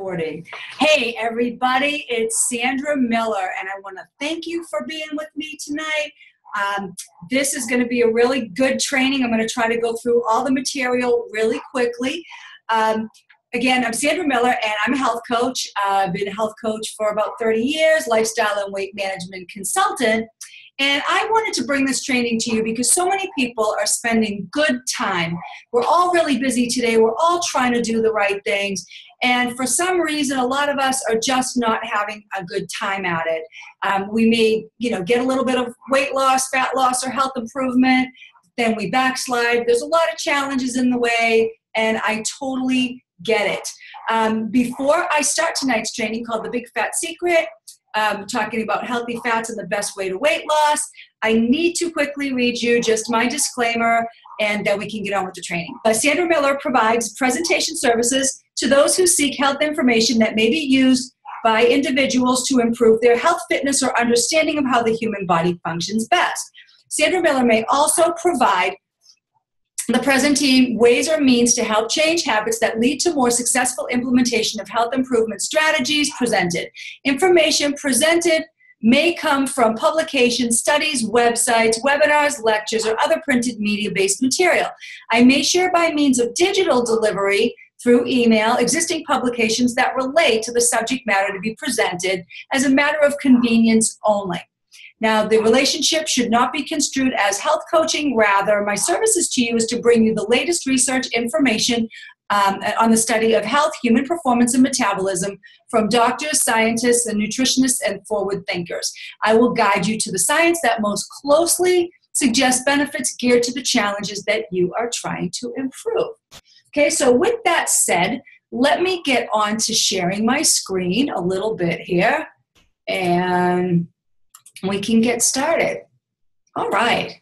recording. Hey everybody, it's Sandra Miller, and I want to thank you for being with me tonight. This is going to be a really good training. I'm going to try to go through all the material really quickly. Again, I'm Sandra Miller, and I'm a health coach. I've been a health coach for about 30 years, lifestyle and weight management consultant. And I wanted to bring this training to you because so many people are spending good time. We're all really busy today. We're all trying to do the right things. And for some reason, a lot of us are just not having a good time at it. We may, get a little bit of weight loss, fat loss, or health improvement. Then we backslide. There's a lot of challenges in the way, and I totally get it. Before I start tonight's training called The Big Fat Secret, talking about healthy fats and the best way to weight loss, I need to quickly read you just my disclaimer, and then we can get on with the training. Sandra Miller provides presentation services to those who seek health information that may be used by individuals to improve their health, fitness, or understanding of how the human body functions best. Sandra Miller may also provide the presenting ways or means to help change habits that lead to more successful implementation of health improvement strategies presented. Information presented may come from publications, studies, websites, webinars, lectures, or other printed media-based material. I may share by means of digital delivery through email existing publications that relate to the subject matter to be presented as a matter of convenience only. Now, the relationship should not be construed as health coaching. Rather, my services to you is to bring you the latest research information on the study of health, human performance, and metabolism from doctors, scientists, and nutritionists, and forward thinkers. I will guide you to the science that most closely suggests benefits geared to the challenges that you are trying to improve. Okay, so with that said, let me get on to sharing my screen a little bit here, and we can get started. All right.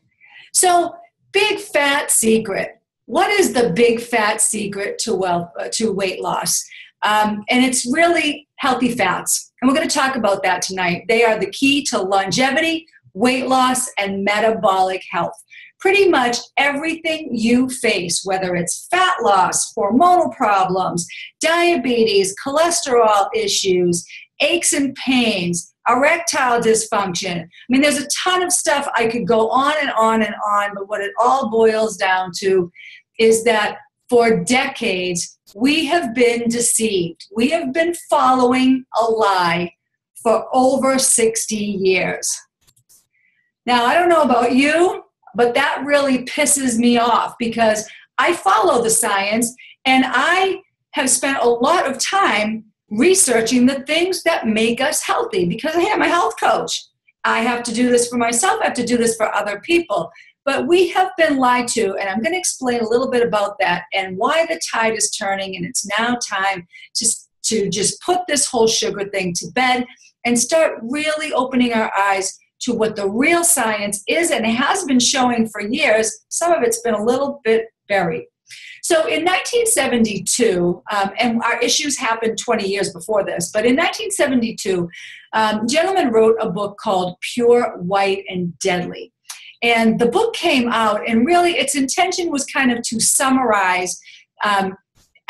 So, big fat secret. What is the big fat secret to weight loss? And it's really healthy fats. And we're going to talk about that tonight. They are the key to longevity, weight loss, and metabolic health. Pretty much everything you face, whether it's fat loss, hormonal problems, diabetes, cholesterol issues, aches and pains, erectile dysfunction. I mean, there's a ton of stuff I could go on and on and on, but what it all boils down to is that for decades, we have been deceived. We have been following a lie for over 60 years. Now, I don't know about you, but that really pisses me off because I follow the science, and I have spent a lot of time researching the things that make us healthy because I am a health coach. I have to do this for myself. I have to do this for other people. But we have been lied to, and I'm going to explain a little bit about that and why the tide is turning, and it's now time to just put this whole sugar thing to bed and start really opening our eyes to what the real science is and has been showing for years. Some of it's been a little bit buried. So in 1972, and our issues happened 20 years before this, but in 1972, a gentleman wrote a book called Pure, White, and Deadly. And the book came out, and really its intention was kind of to summarize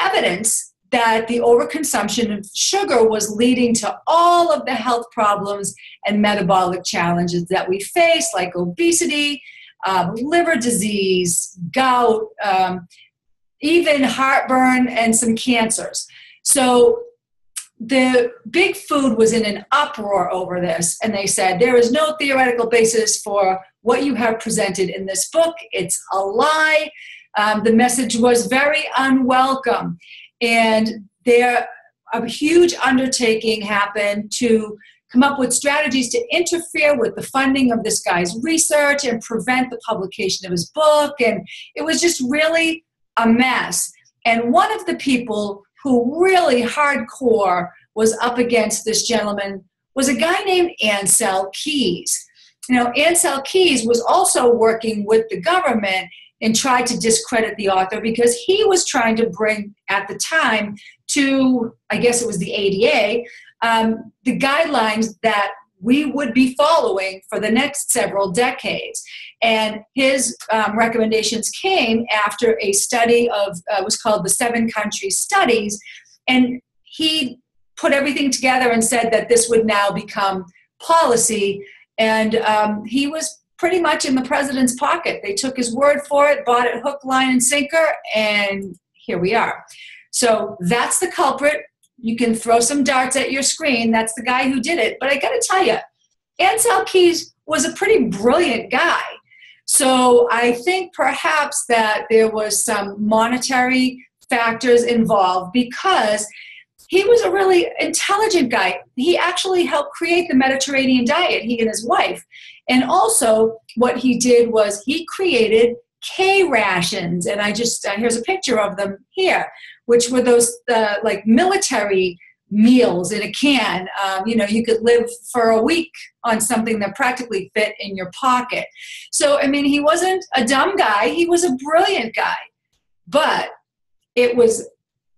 evidence that the overconsumption of sugar was leading to all of the health problems and metabolic challenges that we face, like obesity, liver disease, gout, even heartburn, and some cancers. So the big food was in an uproar over this, and they said, there is no theoretical basis for what you have presented in this book. It's a lie. The message was very unwelcome, and there a huge undertaking happened to come up with strategies to interfere with the funding of this guy's research and prevent the publication of his book. And it was just really a mess. And one of the people who really hardcore was up against this gentleman was a guy named Ansel Keys. Now, Ansel Keys was also working with the government and tried to discredit the author because he was trying to bring, at the time, to, I guess it was the ADA, the guidelines that we would be following for the next several decades. And his recommendations came after a study of, was called the Seven Country Studies. And he put everything together and said that this would now become policy. And he was pretty much in the president's pocket. They took his word for it, bought it hook, line, and sinker, and here we are. So that's the culprit. You can throw some darts at your screen. That's the guy who did it. But I got to tell you, Ansel Keys was a pretty brilliant guy. So I think perhaps that there was some monetary factors involved, because he was a really intelligent guy. He actually helped create the Mediterranean diet, he and his wife. And also what he did was he created K-rations. And I just, here's a picture of them here, which were those like military meals in a can. You know, you could live for a week on something that practically fit in your pocket. So, I mean, he wasn't a dumb guy. He was a brilliant guy. But it was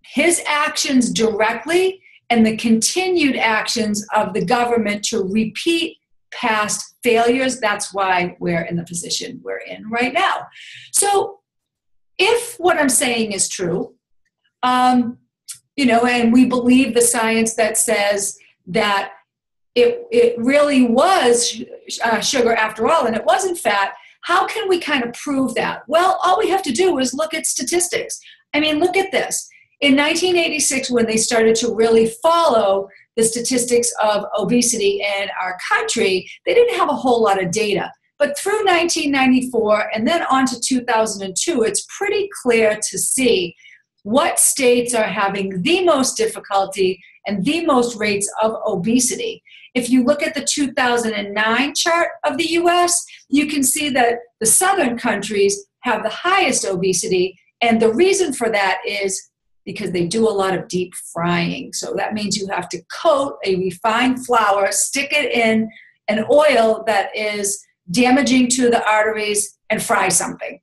his actions directly and the continued actions of the government to repeat past failures. That's why we're in the position we're in right now. So if what I'm saying is true, you know, and we believe the science that says that it really was sugar after all, and it wasn't fat, how can we kind of prove that? Well, all we have to do is look at statistics. I mean, look at this. In 1986, when they started to really follow the statistics of obesity in our country, they didn't have a whole lot of data. But through 1994 and then on to 2002, it's pretty clear to see what states are having the most difficulty and the most rates of obesity. If you look at the 2009 chart of the US, you can see that the southern countries have the highest obesity, and the reason for that is because they do a lot of deep frying. So that means you have to coat a refined flour, stick it in an oil that is damaging to the arteries, and fry something.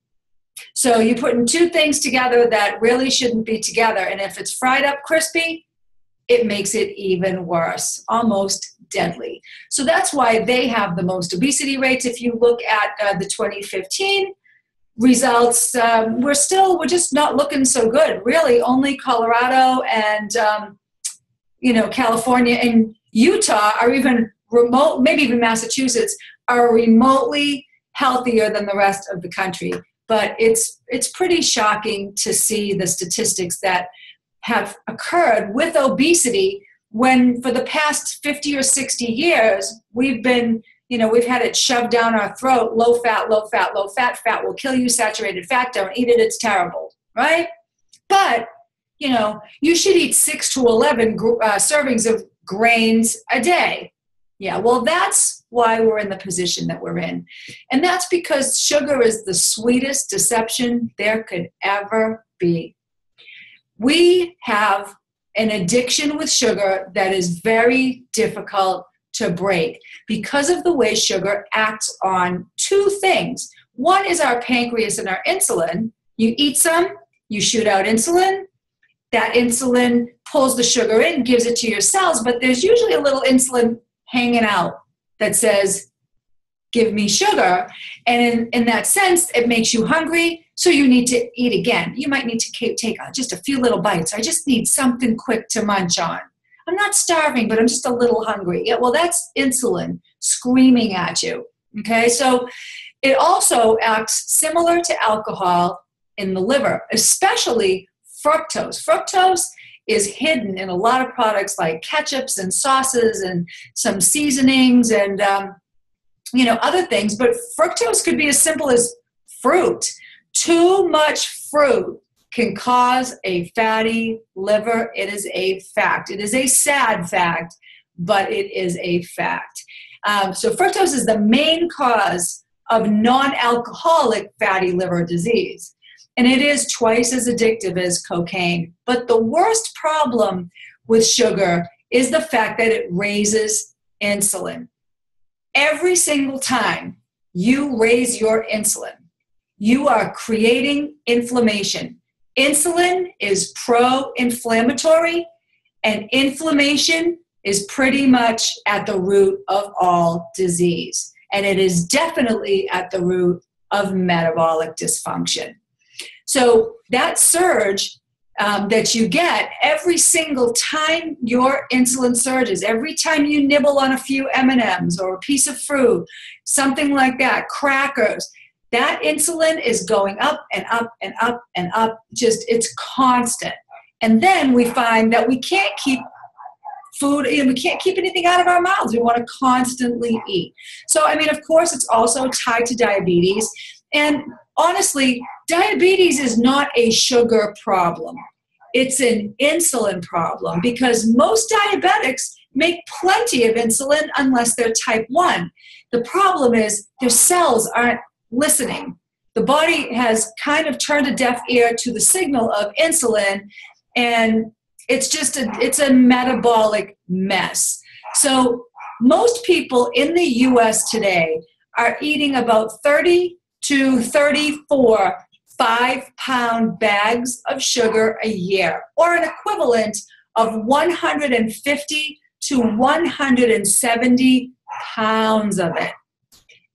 So you're putting two things together that really shouldn't be together. And if it's fried up crispy, it makes it even worse, almost deadly. So that's why they have the most obesity rates. If you look at the 2015 results, we're just not looking so good. Really, only Colorado and you know, California and Utah are even remote, maybe even Massachusetts, are remotely healthier than the rest of the country. But it's pretty shocking to see the statistics that have occurred with obesity when for the past 50 or 60 years we've been, you know, we've had it shoved down our throat, low fat, low fat, low fat, fat will kill you, saturated fat, don't eat it, it's terrible, right? But, you know, you should eat 6 to 11 servings of grains a day. Yeah, well, that's why we're in the position that we're in. And that's because sugar is the sweetest deception there could ever be. We have an addiction with sugar that is very difficult to break because of the way sugar acts on two things. One is our pancreas and our insulin. You eat some, you shoot out insulin. That insulin pulls the sugar in, gives it to your cells, but there's usually a little insulin hanging out that says, give me sugar. And in that sense, it makes you hungry, so you need to eat again. You might need to take just a few little bites. I just need something quick to munch on. I'm not starving, but I'm just a little hungry. Yeah, well, that's insulin screaming at you, okay? So it also acts similar to alcohol in the liver, especially fructose. Fructose is hidden in a lot of products like ketchups and sauces and some seasonings and, you know, other things. But fructose could be as simple as fruit. Too much fruit can cause a fatty liver. It is a fact. It is a sad fact, but it is a fact. So fructose is the main cause of non-alcoholic fatty liver disease. And it is twice as addictive as cocaine. But the worst problem with sugar is the fact that it raises insulin. Every single time you raise your insulin, you are creating inflammation. Insulin is pro-inflammatory, and inflammation is pretty much at the root of all disease. And it is definitely at the root of metabolic dysfunction. So that surge that you get every single time your insulin surges, every time you nibble on a few M&Ms or a piece of fruit, something like that, crackers, that insulin is going up and up and up and up. Just, it's constant. And then we find that we can't keep food, we can't keep anything out of our mouths. We want to constantly eat. So, I mean, of course, it's also tied to diabetes. And honestly, diabetes is not a sugar problem. It's an insulin problem, because most diabetics make plenty of insulin unless they're type 1. The problem is their cells aren't listening. The body has kind of turned a deaf ear to the signal of insulin, and it's just it's a metabolic mess. So most people in the U.S. today are eating about 30 to 34 5-pound bags of sugar a year, or an equivalent of 150 to 170 pounds of it.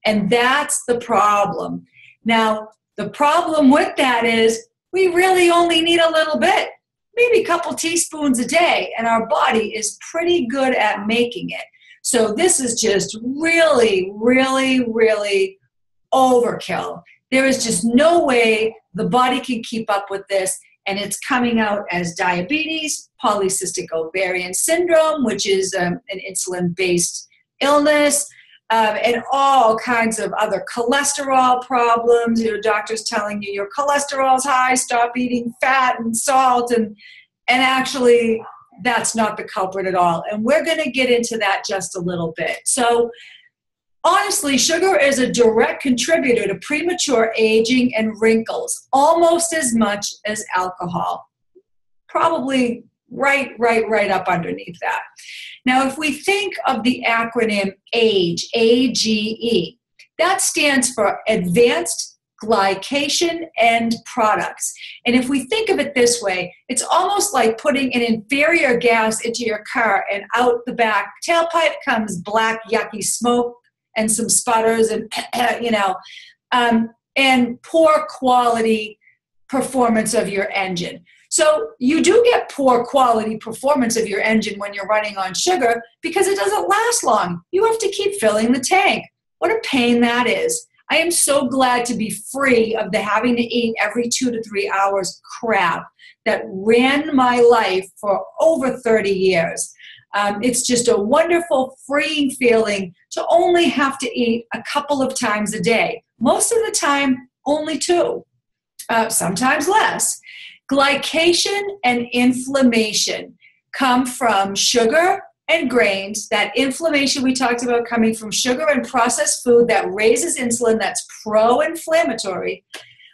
And that's the problem. Now, the problem with that is we really only need a little bit, maybe a couple teaspoons a day, and our body is pretty good at making it. So this is just really, really, really overkill. There is just no way the body can keep up with this, and it's coming out as diabetes, polycystic ovarian syndrome, which is an insulin-based illness, and all kinds of other cholesterol problems. Your doctor's telling you your cholesterol's high, stop eating fat and salt, and actually that's not the culprit at all. And we're going to get into that just a little bit. So, honestly, sugar is a direct contributor to premature aging and wrinkles, almost as much as alcohol. Probably right up underneath that. Now, if we think of the acronym AGE, A-G-E, that stands for Advanced Glycation End Products. And if we think of it this way, it's almost like putting an inferior gas into your car, and out the back tailpipe comes black, yucky smoke, and some sputters, and and poor quality performance of your engine. So you do get poor quality performance of your engine when you're running on sugar, because it doesn't last long. You have to keep filling the tank. What a pain that is. I am so glad to be free of the having to eat every 2 to 3 hours crap that ran my life for over 30 years. It's just a wonderful, freeing feeling to only have to eat a couple of times a day. Most of the time, only 2, sometimes less. Glycation and inflammation come from sugar and grains. That inflammation we talked about coming from sugar and processed food that raises insulin, that's pro-inflammatory.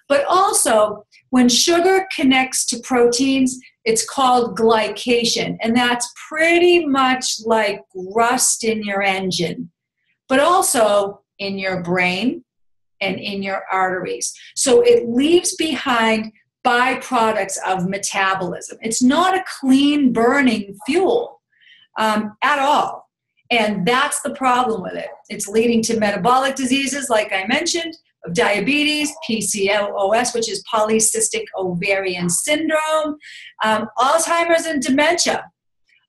But also, when sugar connects to proteins, it's called glycation, and that's pretty much like rust in your engine, but also in your brain and in your arteries. So it leaves behind byproducts of metabolism. It's not a clean burning fuel at all, and that's the problem with it. It's leading to metabolic diseases, like I mentioned, of diabetes, PCOS, which is polycystic ovarian syndrome, Alzheimer's and dementia.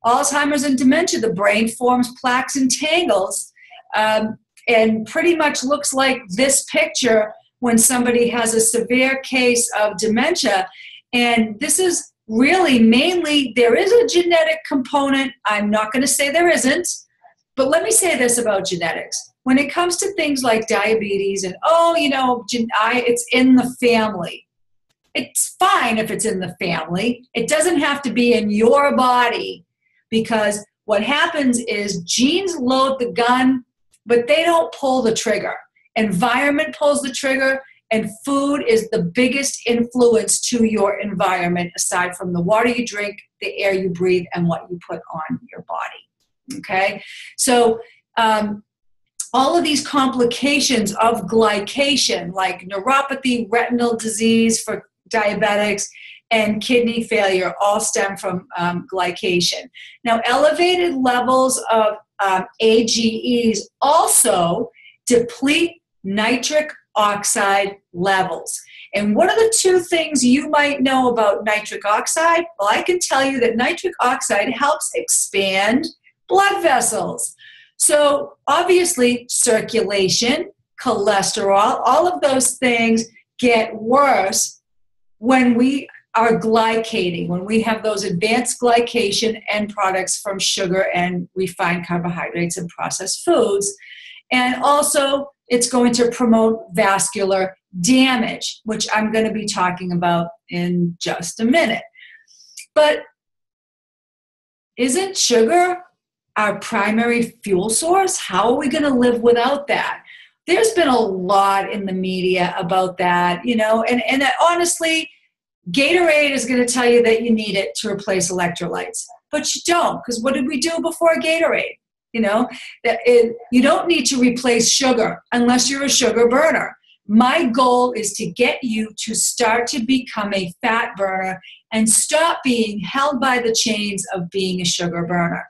Alzheimer's and dementia, the brain forms plaques and tangles, and pretty much looks like this picture when somebody has a severe case of dementia. And this is really mainly, there is a genetic component. I'm not going to say there isn't, but let me say this about genetics. When it comes to things like diabetes and, oh, you know, it's in the family. It's fine if it's in the family. It doesn't have to be in your body, because what happens is genes load the gun, but they don't pull the trigger. Environment pulls the trigger, and food is the biggest influence to your environment, aside from the water you drink, the air you breathe, and what you put on your body. Okay? So, all of these complications of glycation, like neuropathy, retinal disease for diabetics, and kidney failure, all stem from glycation. Now, elevated levels of AGEs also deplete nitric oxide levels. And what are the two things you might know about nitric oxide? Well, I can tell you that nitric oxide helps expand blood vessels. So obviously circulation, cholesterol, all of those things get worse when we are glycating, when we have those advanced glycation end products from sugar and refined carbohydrates and processed foods. And also it's going to promote vascular damage, which I'm going to be talking about in just a minute. But isn't sugar our primary fuel source? How are we going to live without that? There's been a lot in the media about that, you know, and that honestly, Gatorade is going to tell you that you need it to replace electrolytes, but you don't, because what did we do before Gatorade? You know, you don't need to replace sugar unless you're a sugar burner. My goal is to get you to start to become a fat burner and stop being held by the chains of being a sugar burner.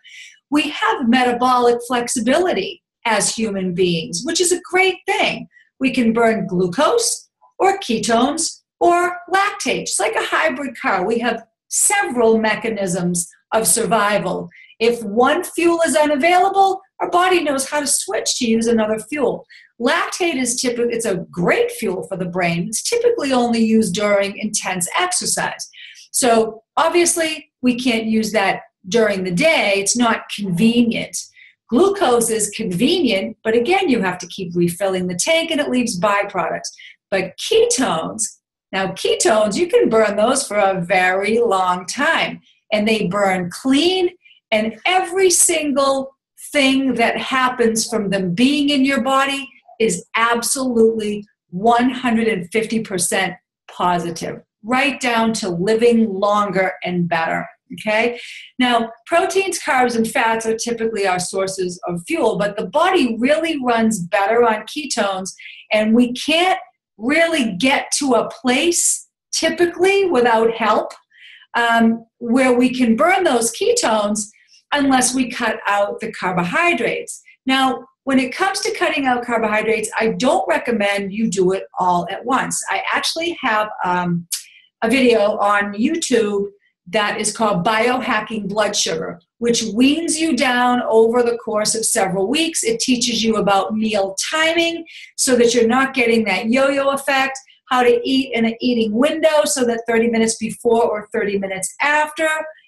We have metabolic flexibility as human beings, which is a great thing. We can burn glucose or ketones or lactate. It's like a hybrid car. We have several mechanisms of survival. If one fuel is unavailable, our body knows how to switch to use another fuel. Lactate is typically, it's a great fuel for the brain. It's typically only used during intense exercise. So obviously we can't use that during the day. It's not convenient. Glucose is convenient, but again, you have to keep refilling the tank and it leaves byproducts. But ketones, now ketones, you can burn those for a very long time, and they burn clean. And every single thing that happens from them being in your body is absolutely 150% positive, right down to living longer and better, okay? Now, proteins, carbs, and fats are typically our sources of fuel, but the body really runs better on ketones, and we can't really get to a place typically without help where we can burn those ketones unless we cut out the carbohydrates. Now, when it comes to cutting out carbohydrates, I don't recommend you do it all at once. I actually have a video on YouTube that is called Biohacking Blood Sugar, which weans you down over the course of several weeks. It teaches you about meal timing so that you're not getting that yo-yo effect, how to eat in an eating window so that 30 minutes before or 30 minutes after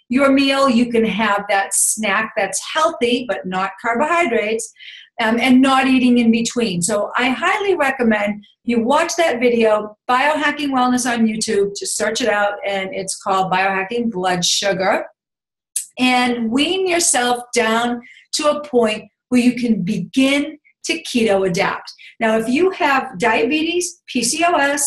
your meal, you can have that snack that's healthy, but not carbohydrates, and not eating in between. So I highly recommend you watch that video, Biohacking Wellness on YouTube, just search it out, and it's called Biohacking Blood Sugar, and wean yourself down to a point where you can begin to keto adapt. Now, if you have diabetes, PCOS,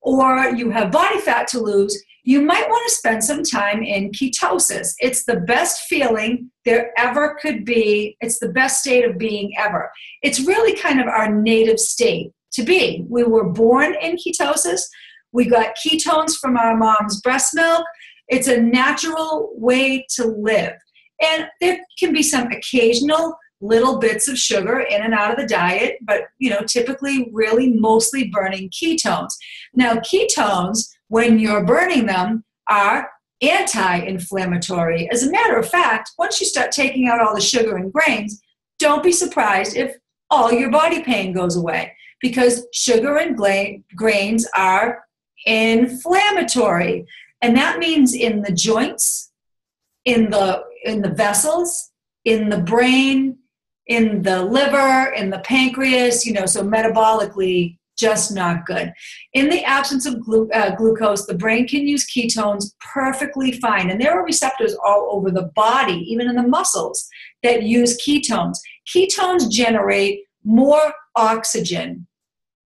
or you have body fat to lose, you might want to spend some time in ketosis. It's the best feeling there ever could be. It's the best state of being ever. It's really kind of our native state to be. We were born in ketosis. We got ketones from our mom's breast milk. It's a natural way to live. And there can be some occasional little bits of sugar in and out of the diet, but, you know, typically really mostly burning ketones. Now, ketones, when you're burning them, are anti-inflammatory. As a matter of fact, once you start taking out all the sugar and grains, don't be surprised if all your body pain goes away, because sugar and grains are inflammatory. And that means in the joints, in the vessels, in the brain, in the liver, in the pancreas, you know, so metabolically, just not good. In the absence of glucose, the brain can use ketones perfectly fine. And there are receptors all over the body, even in the muscles, that use ketones. Ketones generate more oxygen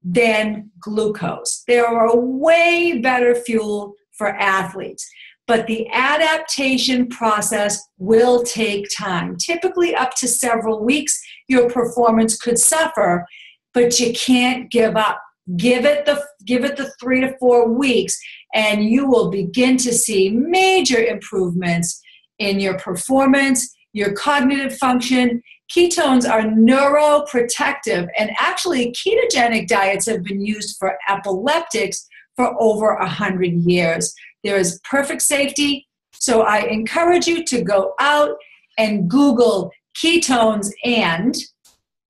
than glucose. They are a way better fuel for athletes. But the adaptation process will take time. Typically up to several weeks, your performance could suffer, but you can't give up. Give it the 3 to 4 weeks, and you will begin to see major improvements in your performance, your cognitive function. Ketones are neuroprotective, and actually ketogenic diets have been used for epileptics for over 100 years. There is perfect safety, so I encourage you to go out and Google ketones and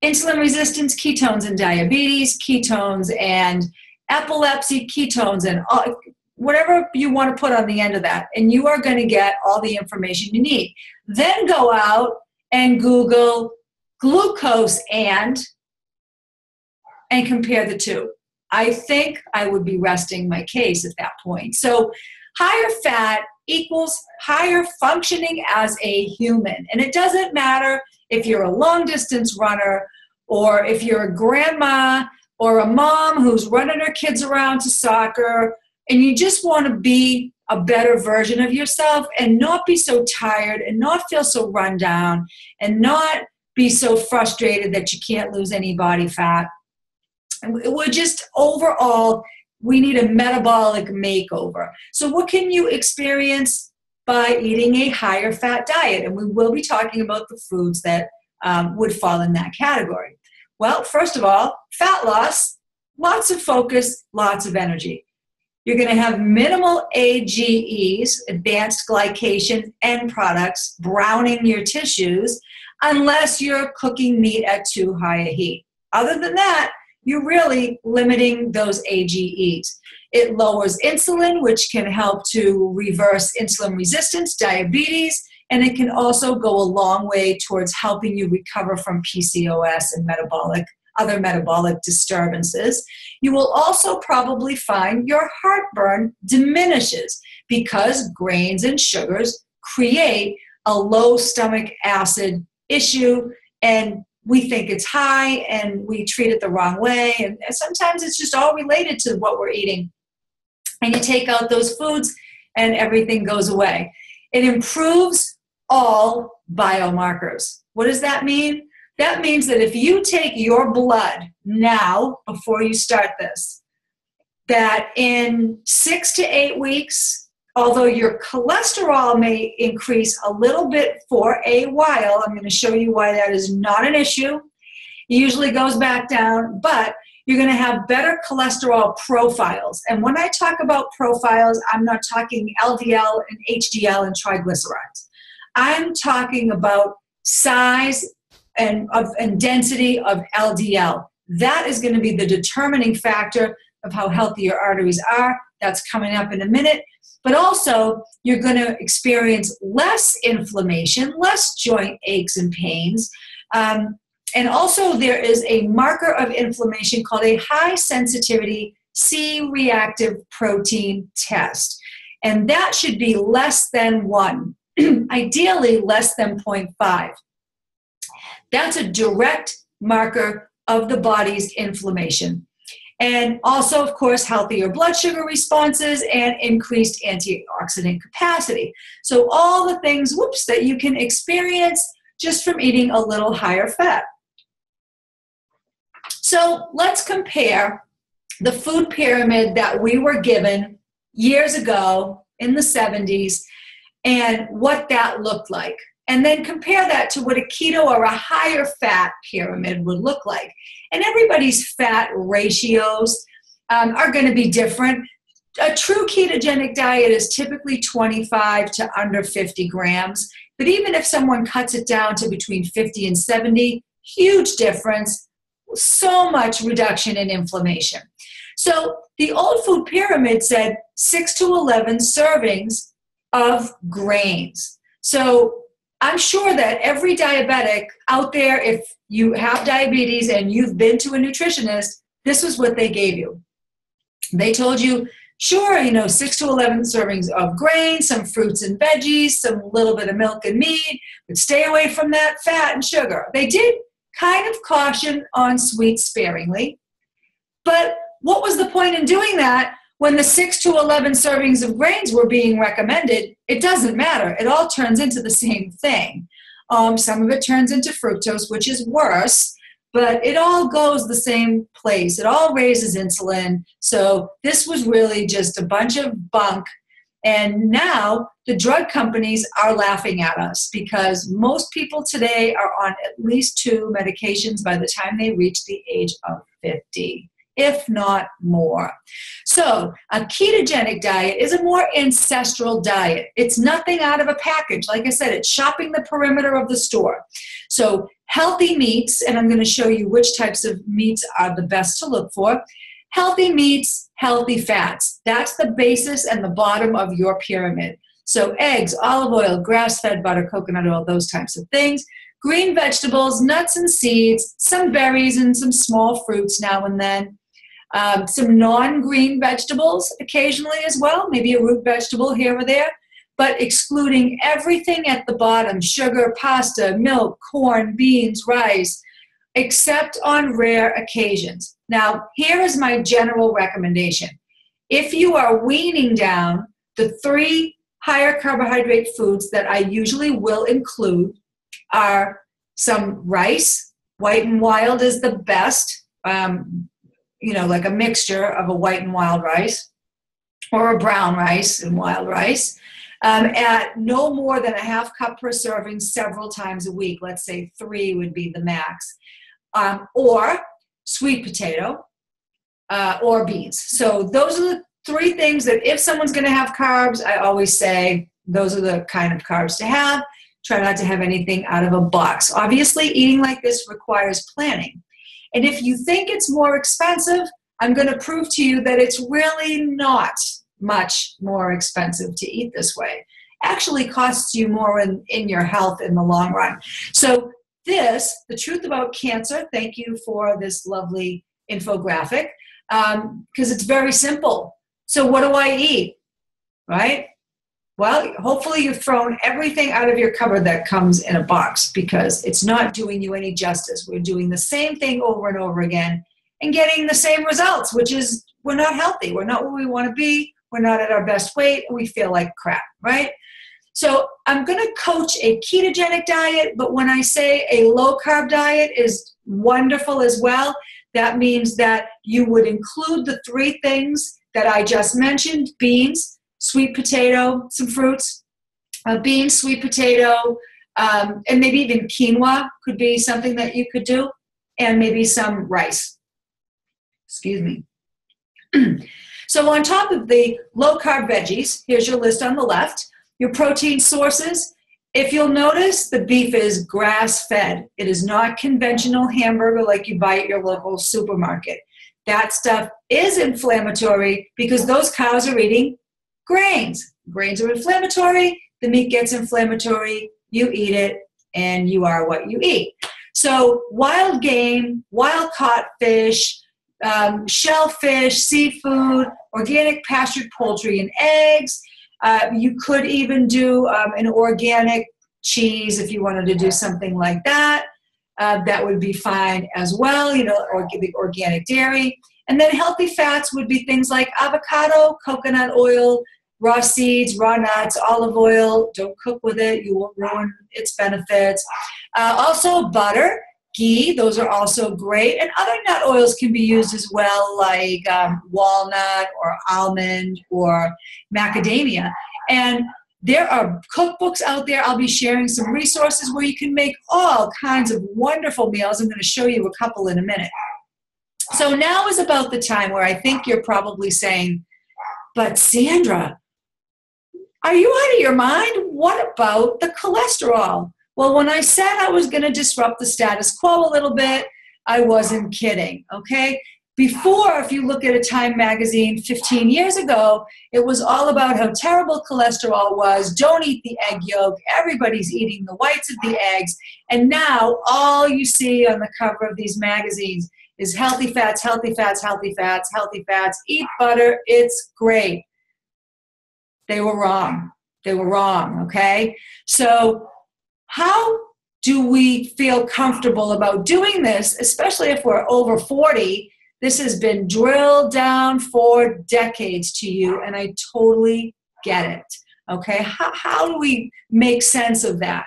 insulin resistance, ketones and diabetes, ketones and epilepsy, ketones and all, whatever you want to put on the end of that, and you are going to get all the information you need. Then go out and Google glucose and compare the two. I think I would be resting my case at that point. So higher fat equals higher functioning as a human. And it doesn't matter if you're a long distance runner or if you're a grandma or a mom who's running her kids around to soccer and you just want to be a better version of yourself and not be so tired and not feel so run down and not be so frustrated that you can't lose any body fat. We're just overall, we need a metabolic makeover. So what can you experience by eating a higher fat diet? And we will be talking about the foods that would fall in that category. Well, first of all, fat loss, lots of focus, lots of energy. You're going to have minimal AGEs, advanced glycation end products, browning your tissues, unless you're cooking meat at too high a heat. Other than that, you're really limiting those AGEs. It lowers insulin, which can help to reverse insulin resistance, diabetes, and it can also go a long way towards helping you recover from PCOS and other metabolic disturbances. You will also probably find your heartburn diminishes because grains and sugars create a low stomach acid issue, and we think it's high and we treat it the wrong way. And sometimes it's just all related to what we're eating. And you take out those foods and everything goes away. It improves all biomarkers. What does that mean? That means that if you take your blood now, before you start this, that in 6 to 8 weeks, although your cholesterol may increase a little bit for a while, I'm going to show you why that is not an issue. It usually goes back down, but you're going to have better cholesterol profiles. And when I talk about profiles, I'm not talking LDL and HDL and triglycerides. I'm talking about size and density of LDL. That is going to be the determining factor of how healthy your arteries are. That's coming up in a minute. But also, you're going to experience less inflammation, less joint aches and pains. And also, there is a marker of inflammation called a high sensitivity C-reactive protein test. And that should be less than 1, ideally less than 0.5. That's a direct marker of the body's inflammation. And also, of course, healthier blood sugar responses and increased antioxidant capacity. So all the things, whoops, that you can experience just from eating a little higher fat. So let's compare the food pyramid that we were given years ago in the 70s and what that looked like. And then compare that to what a keto or a higher fat pyramid would look like. And everybody's fat ratios are going to be different. A true ketogenic diet is typically 25 to under 50 grams. But even if someone cuts it down to between 50 and 70, huge difference, so much reduction in inflammation. So the old food pyramid said 6 to 11 servings of grains. So I'm sure that every diabetic out there, if you have diabetes and you've been to a nutritionist, this was what they gave you. They told you, sure, you know, 6 to 11 servings of grains, some fruits and veggies, some little bit of milk and meat, but stay away from that fat and sugar. They did kind of caution on sweets sparingly, but what was the point in doing that? When the 6 to 11 servings of grains were being recommended, it doesn't matter. It all turns into the same thing. Some of it turns into fructose, which is worse, but it all goes the same place. It all raises insulin. So this was really just a bunch of bunk And now the drug companies are laughing at us because most people today are on at least 2 medications by the time they reach the age of 50, if not more. So a ketogenic diet is a more ancestral diet. It's nothing out of a package. Like I said, it's shopping the perimeter of the store. So healthy meats, and I'm going to show you which types of meats are the best to look for. Healthy meats, healthy fats. That's the basis and the bottom of your pyramid. So eggs, olive oil, grass-fed butter, coconut oil, those types of things. Green vegetables, nuts and seeds, some berries and some small fruits now and then. Some non-green vegetables occasionally as well, maybe a root vegetable here or there, but excluding everything at the bottom, sugar, pasta, milk, corn, beans, rice, except on rare occasions. Now, here is my general recommendation. If you are weaning down the 3 higher carbohydrate foods that I usually will include are some rice. White and wild is the best, you know, like a mixture of a white and wild rice or a brown rice and wild rice, at no more than a half cup per serving several times a week. Let's say 3 would be the max. Or sweet potato, or beans. So those are the 3 things that if someone's going to have carbs, I always say those are the kind of carbs to have. Try not to have anything out of a box. Obviously, eating like this requires planning. And if you think it's more expensive, I'm going to prove to you that it's really not much more expensive to eat this way. Actually costs you more in your health in the long run. So this, The Truth About Cancer, thank you for this lovely infographic, because it's very simple. So what do I eat, right? Well, hopefully you've thrown everything out of your cupboard that comes in a box, because it's not doing you any justice. We're doing the same thing over and over again and getting the same results, which is we're not healthy. We're not where we want to be. We're not at our best weight. We feel like crap, right? So I'm going to coach a ketogenic diet, but when I say a low-carb diet is wonderful as well, that means that you would include the 3 things that I just mentioned: beans, sweet potato, some fruits, beans, sweet potato, and maybe even quinoa could be something that you could do, and maybe some rice. Excuse me. So on top of the low-carb veggies, here's your list on the left. Your protein sources, if you'll notice, the beef is grass-fed. It is not conventional hamburger like you buy at your local supermarket. That stuff is inflammatory because those cows are eating grains. Grains are inflammatory. The meat gets inflammatory. You eat it, and you are what you eat. So wild game, wild-caught fish, shellfish, seafood, organic pastured poultry and eggs. You could even do an organic cheese if you wanted to do something like that. That would be fine as well, you know, or the organic dairy. And then healthy fats would be things like avocado, coconut oil, raw seeds, raw nuts, olive oil. Don't cook with it. You won't ruin its benefits. Also butter, ghee. Those are also great. And other nut oils can be used as well, like walnut or almond or macadamia. And there are cookbooks out there. I'll be sharing some resources where you can make all kinds of wonderful meals. I'm going to show you a couple in a minute. So now is about the time where I think you're probably saying, but Sandra, are you out of your mind? What about the cholesterol? Well, when I said I was going to disrupt the status quo a little bit, I wasn't kidding, okay? Before, if you look at a Time magazine 15 years ago, it was all about how terrible cholesterol was. Don't eat the egg yolk. Everybody's eating the whites of the eggs. And now all you see on the cover of these magazines is healthy fats, healthy fats, healthy fats, healthy fats. Eat butter. It's great. They were wrong. They were wrong, okay? So how do we feel comfortable about doing this, especially if we're over 40? This has been drilled down for decades to you, and I totally get it, okay? How do we make sense of that?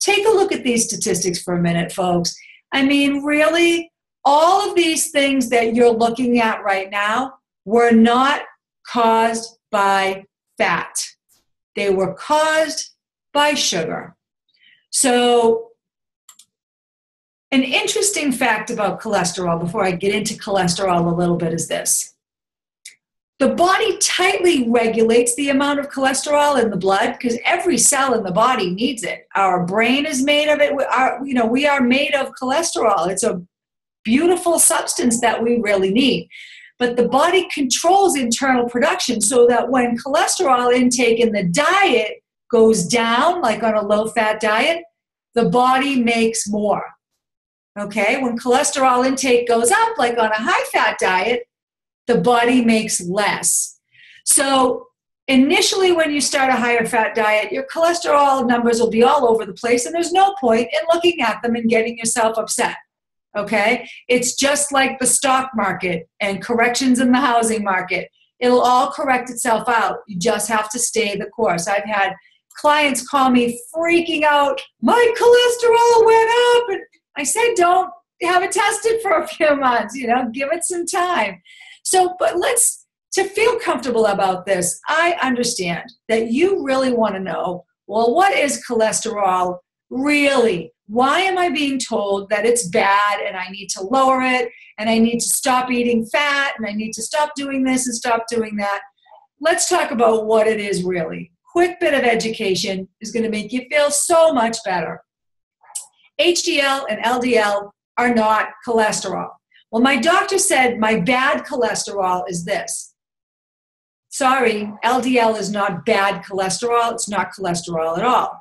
Take a look at these statistics for a minute, folks. I mean, really, all of these things that you're looking at right now were not caused by fat. They were caused by sugar. So an interesting fact about cholesterol, before I get into cholesterol a little bit, is this. The body tightly regulates the amount of cholesterol in the blood because every cell in the body needs it. Our brain is made of it. We are made of cholesterol. It's a beautiful substance that we really need. But the body controls internal production so that when cholesterol intake in the diet goes down, like on a low-fat diet, the body makes more. Okay? When cholesterol intake goes up, like on a high-fat diet, the body makes less. So initially when you start a higher-fat diet, your cholesterol numbers will be all over the place, and there's no point in looking at them and getting yourself upset. Okay? It's just like the stock market and corrections in the housing market. It'll all correct itself out. You just have to stay the course. I've had clients call me freaking out, my cholesterol went up. And I said, don't have it tested for a few months, you know, give it some time. So, but let's, to feel comfortable about this, I understand that you really want to know, well, what is cholesterol really? Why am I being told that it's bad and I need to lower it and I need to stop eating fat and I need to stop doing this and stop doing that? Let's talk about what it is really. Quick bit of education is going to make you feel so much better. HDL and LDL are not cholesterol. Well, my doctor said my bad cholesterol is this. Sorry, LDL is not bad cholesterol. It's not cholesterol at all.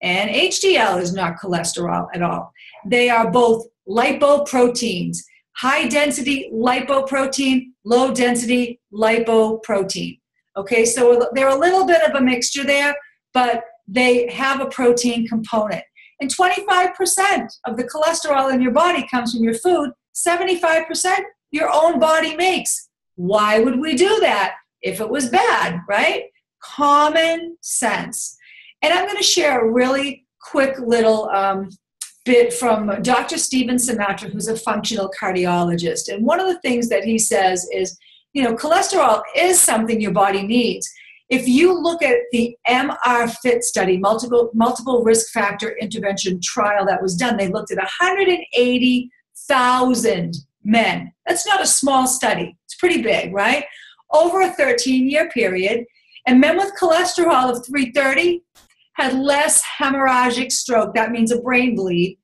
And HDL is not cholesterol at all. They are both lipoproteins, high-density lipoprotein, low-density lipoprotein. Okay, so they're a little bit of a mixture there, but they have a protein component. And 25% of the cholesterol in your body comes from your food, 75% your own body makes. Why would we do that if it was bad, right? Common sense. And I'm going to share a really quick little bit from Dr. Steven Sinatra, who's a functional cardiologist. And one of the things that he says is, you know, cholesterol is something your body needs. If you look at the MR-FIT study, multiple risk factor intervention trial that was done, they looked at 180,000 men. That's not a small study. It's pretty big, right? Over a 13-year period. And men with cholesterol of 330 had less hemorrhagic stroke, that means a brain bleed,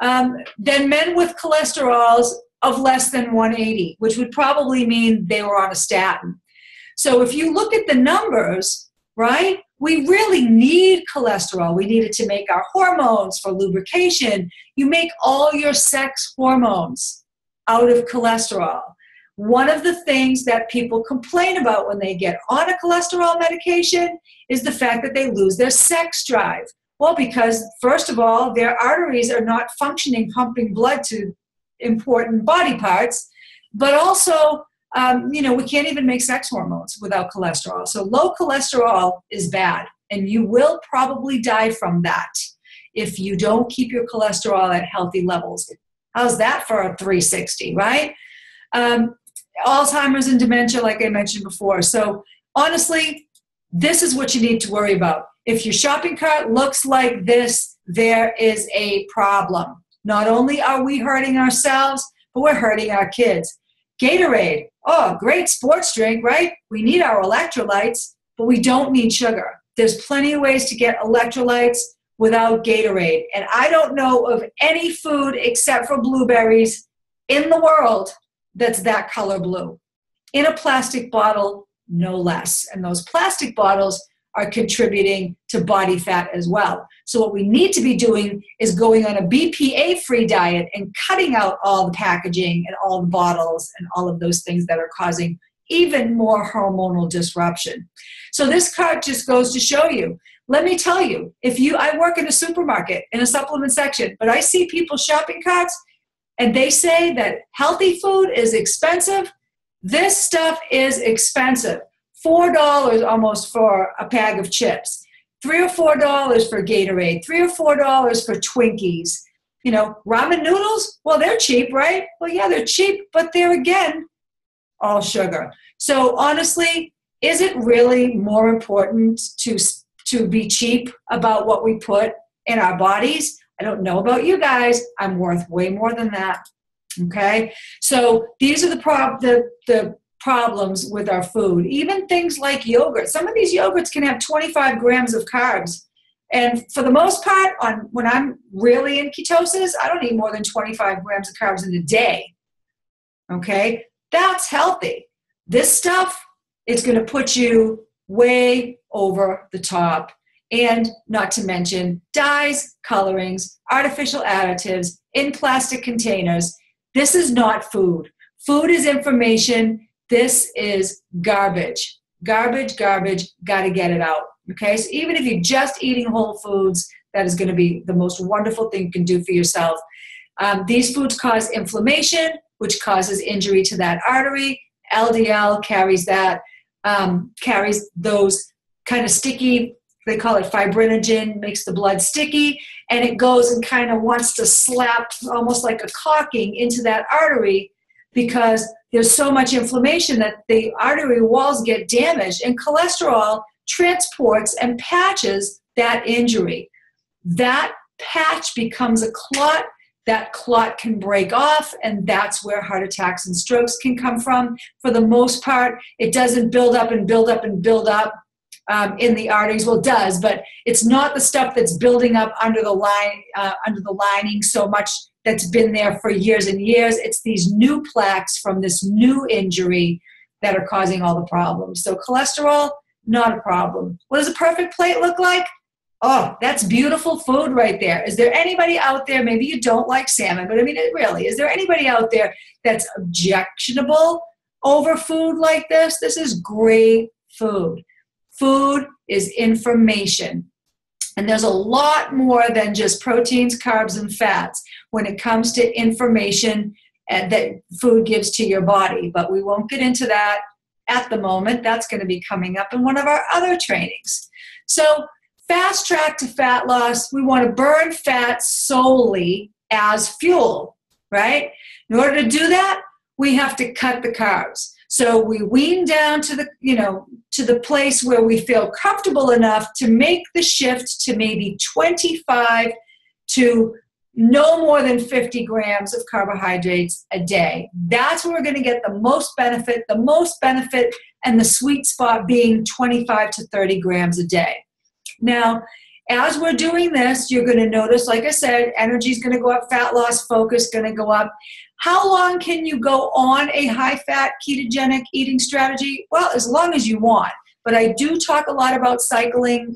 than men with cholesterols of less than 180, which would probably mean they were on a statin. So if you look at the numbers, right, we really need cholesterol. We need it to make our hormones for lubrication. You make all your sex hormones out of cholesterol. One of the things that people complain about when they get on a cholesterol medication is the fact that they lose their sex drive. Well, because first of all, their arteries are not functioning, pumping blood to important body parts, but also, you know, we can't even make sex hormones without cholesterol. So low cholesterol is bad, and you will probably die from that if you don't keep your cholesterol at healthy levels. How's that for a 360, right? Alzheimer's and dementia, like I mentioned before. So honestly, this is what you need to worry about. If your shopping cart looks like this, there is a problem. Not only are we hurting ourselves, but we're hurting our kids. Gatorade, oh, great sports drink, right? We need our electrolytes, but we don't need sugar. There's plenty of ways to get electrolytes without Gatorade. And I don't know of any food except for blueberries in the world that's that color blue. In a plastic bottle, no less. And those plastic bottles are contributing to body fat as well. So what we need to be doing is going on a BPA-free diet and cutting out all the packaging and all the bottles and all of those things that are causing even more hormonal disruption. So this card just goes to show you. Let me tell you, I work in a supermarket, in a supplement section, but I see people shopping carts, and they say that healthy food is expensive. This stuff is expensive. $4 almost for a bag of chips. $3 or $4 for Gatorade. $3 or $4 for Twinkies. You know, ramen noodles, well, they're cheap, right? Well, yeah, they're cheap, but they're, again, all sugar. So honestly, is it really more important to be cheap about what we put in our bodies? I don't know about you guys. I'm worth way more than that. Okay, so these are the problems with our food. Even things like yogurt. Some of these yogurts can have 25 grams of carbs. And for the most part, when I'm really in ketosis, I don't eat more than 25 grams of carbs in a day. Okay, that's healthy. This stuff, it's going to put you way over the top. And not to mention dyes, colorings, artificial additives in plastic containers. This is not food. Food is information. This is garbage. Garbage, garbage, got to get it out. Okay, so even if you're just eating whole foods, that is going to be the most wonderful thing you can do for yourself. These foods cause inflammation, which causes injury to that artery. LDL carries those kind of sticky, they call it fibrinogen, makes the blood sticky, and it goes and kind of wants to slap almost like a caulking into that artery because there's so much inflammation that the artery walls get damaged, and cholesterol transports and patches that injury. That patch becomes a clot. That clot can break off, and that's where heart attacks and strokes can come from. For the most part, it doesn't build up and build up and build up in the arteries. Well, it does, but it's not the stuff that's building up under the lining so much that's been there for years and years. It's these new plaques from this new injury that are causing all the problems. So cholesterol, not a problem. What does a perfect plate look like? Oh, that's beautiful food right there. Is there anybody out there, maybe you don't like salmon, but I mean, it really, is there anybody out there that's objectionable over food like this? This is great food. Food is information. And there's a lot more than just proteins, carbs, and fats when it comes to information that food gives to your body. But we won't get into that at the moment. That's going to be coming up in one of our other trainings. So, fast track to fat loss, we want to burn fat solely as fuel, right? In order to do that, we have to cut the carbs. So we wean down to the, to the place where we feel comfortable enough to make the shift to maybe 25 to no more than 50 grams of carbohydrates a day. That's where we're going to get the most benefit, and the sweet spot being 25 to 30 grams a day. Now, as we're doing this, you're going to notice, like I said, energy is going to go up, fat loss focus is going to go up. How long can you go on a high-fat ketogenic eating strategy? Well, as long as you want. But I do talk a lot about cycling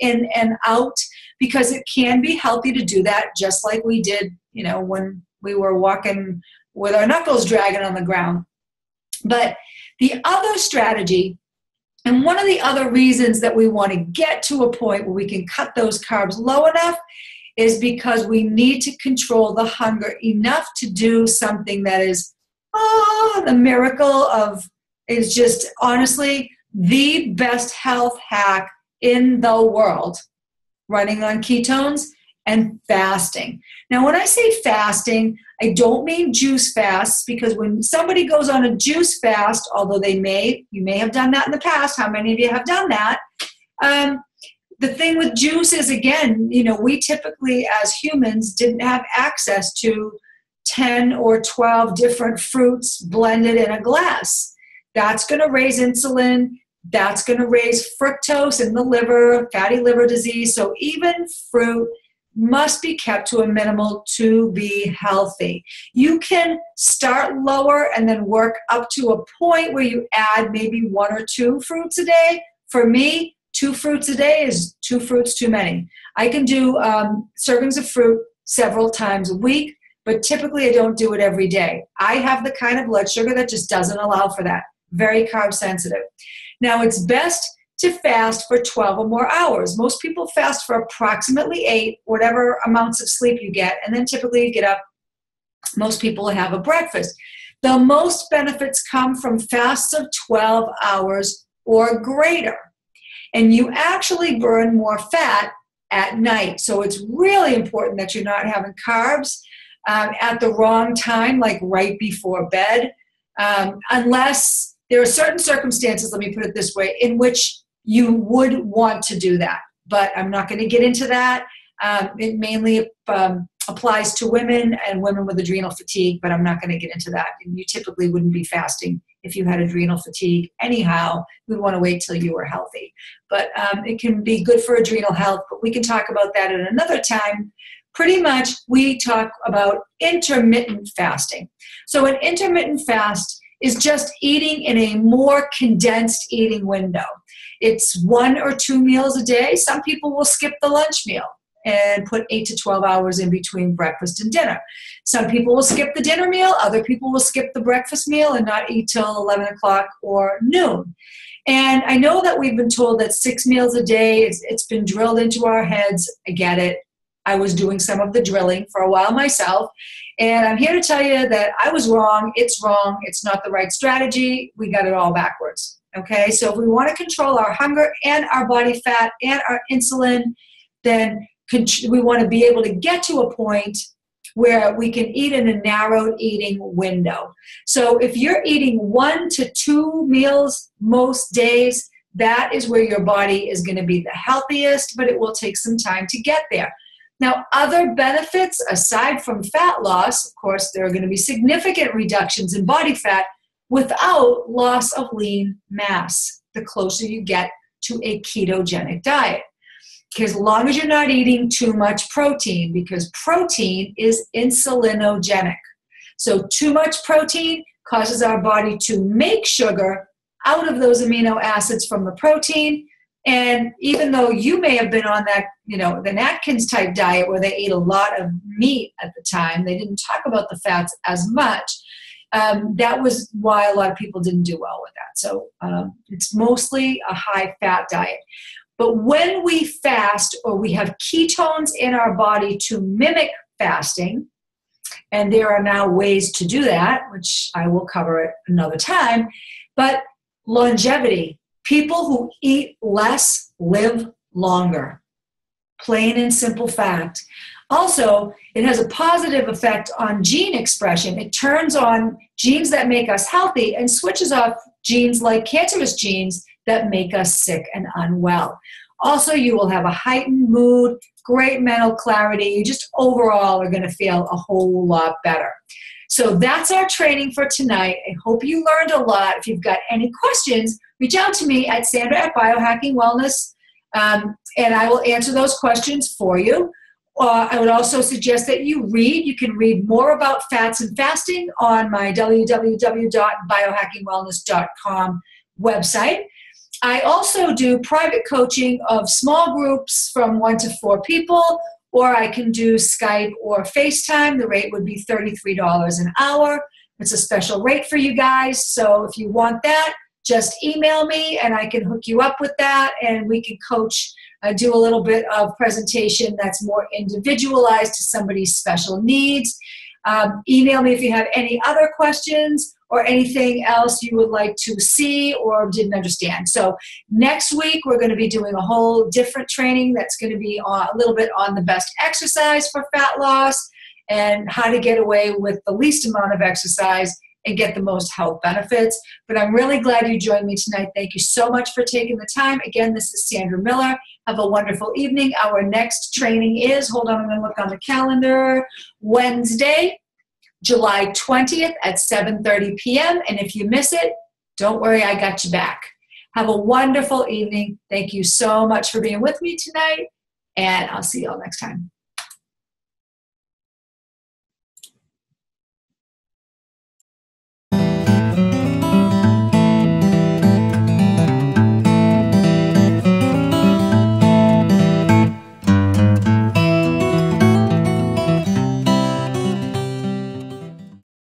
in and out because it can be healthy to do that, just like we did, when we were walking with our knuckles dragging on the ground. But the other strategy, and one of the other reasons that we want to get to a point where we can cut those carbs low enough is because we need to control the hunger enough to do something that is, the miracle of, is just honestly the best health hack in the world, running on ketones and fasting. Now, when I say fasting, I don't mean juice fasts, because when somebody goes on a juice fast, although you may have done that in the past, how many of you have done that? The thing with juice is, again, we typically as humans didn't have access to 10 or 12 different fruits blended in a glass. That's going to raise insulin. That's going to raise fructose in the liver, fatty liver disease. So even fruit must be kept to a minimal to be healthy. You can start lower and then work up to a point where you add maybe one or two fruits a day. For me, two fruits a day is two fruits too many. I can do servings of fruit several times a week, but typically I don't do it every day. I have the kind of blood sugar that just doesn't allow for that. Very carb sensitive. Now, it's best to fast for 12 or more hours. Most people fast for approximately 8, whatever amounts of sleep you get, and then typically you get up. Most people have a breakfast. The most benefits come from fasts of 12 hours or greater, and you actually burn more fat at night. So it's really important that you're not having carbs at the wrong time, like right before bed, unless There are certain circumstances, let me put it this way, in which you would want to do that, but I'm not going to get into that. It mainly applies to women and women with adrenal fatigue, but I'm not going to get into that. And you typically wouldn't be fasting if you had adrenal fatigue. Anyhow, we'd want to wait till you were healthy. But it can be good for adrenal health, but we can talk about that at another time. Pretty much we talk about intermittent fasting. So an intermittent fast is just eating in a more condensed eating window. It's 1 or 2 meals a day. Some people will skip the lunch meal and put 8 to 12 hours in between breakfast and dinner. Some people will skip the dinner meal. Other people will skip the breakfast meal and not eat till 11 o'clock or noon. And I know that we've been told that 6 meals a day, it's been drilled into our heads. I get it. I was doing some of the drilling for a while myself. And I'm here to tell you that I was wrong. It's wrong. It's not the right strategy. We got it all backwards. Okay, so if we want to control our hunger and our body fat and our insulin, then we want to be able to get to a point where we can eat in a narrowed eating window. So if you're eating 1 to 2 meals most days, that is where your body is going to be the healthiest, but it will take some time to get there. Now, other benefits aside from fat loss, of course, there are going to be significant reductions in body fat without loss of lean mass the closer you get to a ketogenic diet. As long as you're not eating too much protein, because protein is insulinogenic. So too much protein causes our body to make sugar out of those amino acids from the protein. And even though you may have been on that, you know, the Atkins type diet where they ate a lot of meat at the time, they didn't talk about the fats as much. That was why a lot of people didn't do well with that. So it's mostly a high fat diet. But when we fast or we have ketones in our body to mimic fasting, and there are now ways to do that, which I will cover at another time, but longevity. People who eat less live longer. Plain and simple fact. Also, it has a positive effect on gene expression. It turns on genes that make us healthy and switches off genes like cancerous genes that make us sick and unwell. Also, you will have a heightened mood, great mental clarity. You just overall are going to feel a whole lot better. So that's our training for tonight. I hope you learned a lot. If you've got any questions, reach out to me at Sandra@BiohackingWellness.com, and I will answer those questions for you. I would also suggest that you read. You can read more about fats and fasting on my www.biohackingwellness.com website. I also do private coaching of small groups from 1 to 4 people, or I can do Skype or FaceTime. The rate would be $33 an hour. It's a special rate for you guys, so if you want that, just email me and I can hook you up with that, and we can coach, do a little bit of presentation that's more individualized to somebody's special needs. Email me if you have any other questions or anything else you would like to see or didn't understand. So next week, we're going to be doing a whole different training that's going to be a little bit on the best exercise for fat loss and how to get away with the least amount of exercise and get the most health benefits. But I'm really glad you joined me tonight. Thank you so much for taking the time. Again, this is Sandra Miller. Have a wonderful evening. Our next training is, hold on, I'm going to look on the calendar, Wednesday, July 20th at 7:30 p.m. And if you miss it, don't worry, I got you back. Have a wonderful evening. Thank you so much for being with me tonight, and I'll see you all next time.